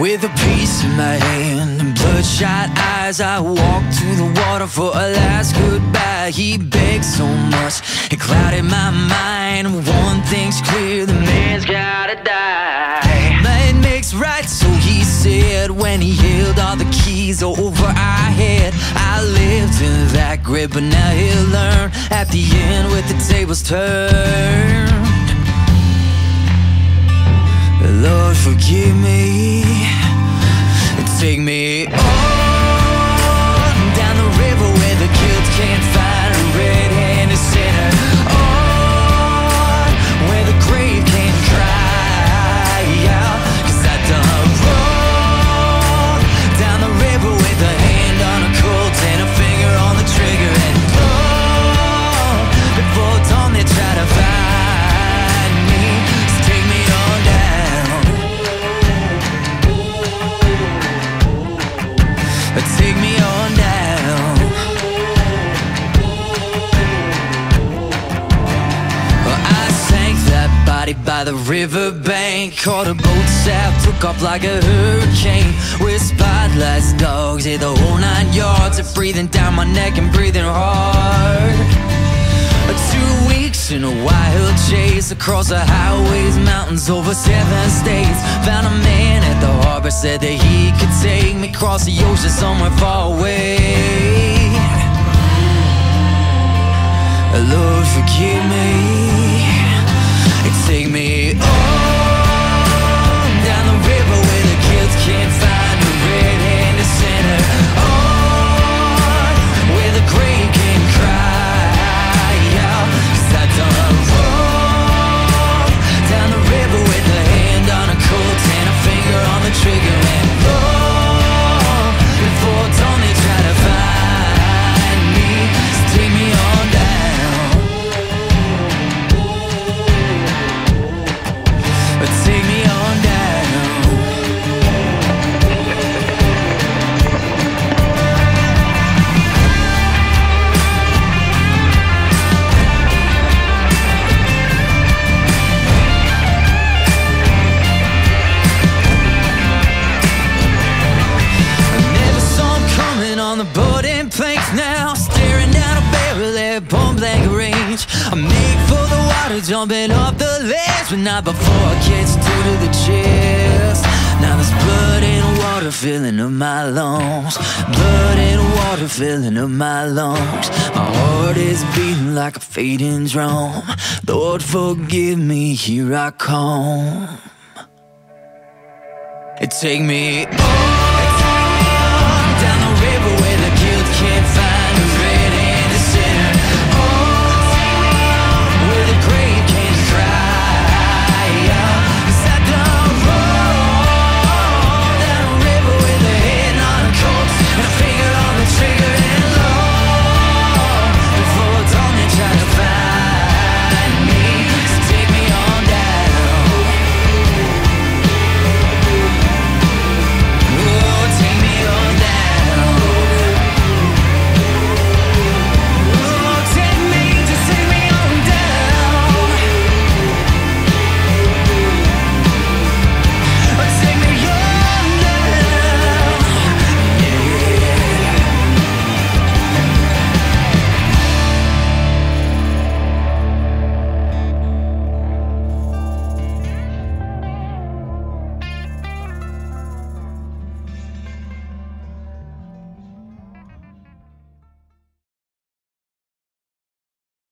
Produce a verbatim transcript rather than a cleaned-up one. With a piece in my hand and bloodshot eyes, I walk to the water for a last goodbye. He begged so much, it clouded my mind. One thing's clear, the man's gotta die. Man makes right, so he said, when he held all the keys over our head. I lived in that grip, but now he'll learn. At the end, with the tables turned, Lord, forgive me. Take me on down the river where the guilt can't find a red-handed sinner. On where the grave can't cry out. 'Cause I done wrong. Down the river with a hand on a Colt and a finger on the trigger. And Lord, before dawn they try to find me. So take me on down. Take me on down. Well, I sank that body by the riverbank. Caught a boat sap, took off like a hurricane. With spotlights, dogs, hit the whole nine yards. It's breathing down my neck and breathing hard. Two weeks in a wild chase across the highways, mountains, over seven states. Found a man at the harbor, said that he could take me across the ocean somewhere far away. Lord, forgive me. Take me on down the river where the kids can't find the red-handed sinner. On where the grave can cry. The trigger and blow before dawn they try to find me. So take me on down. Take me on jumping off the ledge, but not before it gets through to the chest. Now there's blood and water filling up my lungs. Blood and water filling up my lungs. My heart is beating like a fading drum. Lord, forgive me, here I come. Take me on.